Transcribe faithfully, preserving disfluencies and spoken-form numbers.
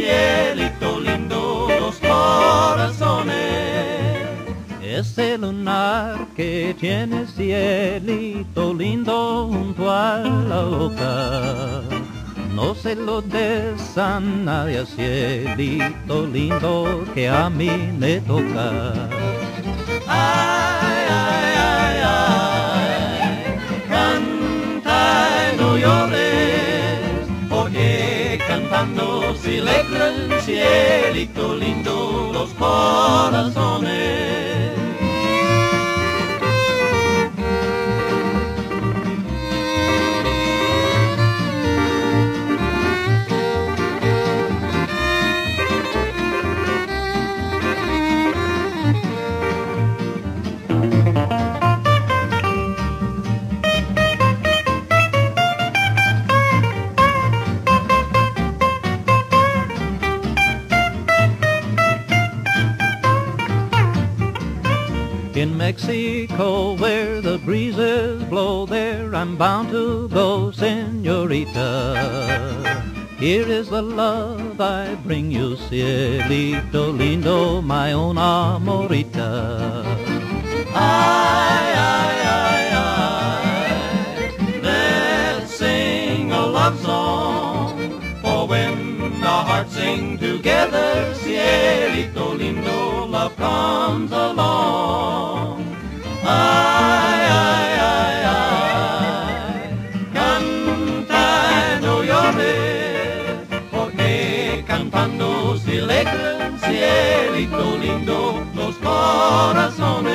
cielito lindo, los corazones. Ese lunar que tiene cielito lindo junto a la boca, no se lo des a nadie, cielito lindo, que a mí me toca. Ay, ay, ay, ay, canta y no llores, porque cantando se alegran, cielito lindo, los corazones. In Mexico, where the breezes blow, there I'm bound to go, señorita. Here is the love I bring you, cielito lindo, my own amorita. Ay, ay, ay, ay, let's sing a love song, for when our hearts sing together, cielito lindo, love comes along. Ay, ay, ay, ay, canta y no llores, porque cantando se alegran, cielito lindo, los corazones.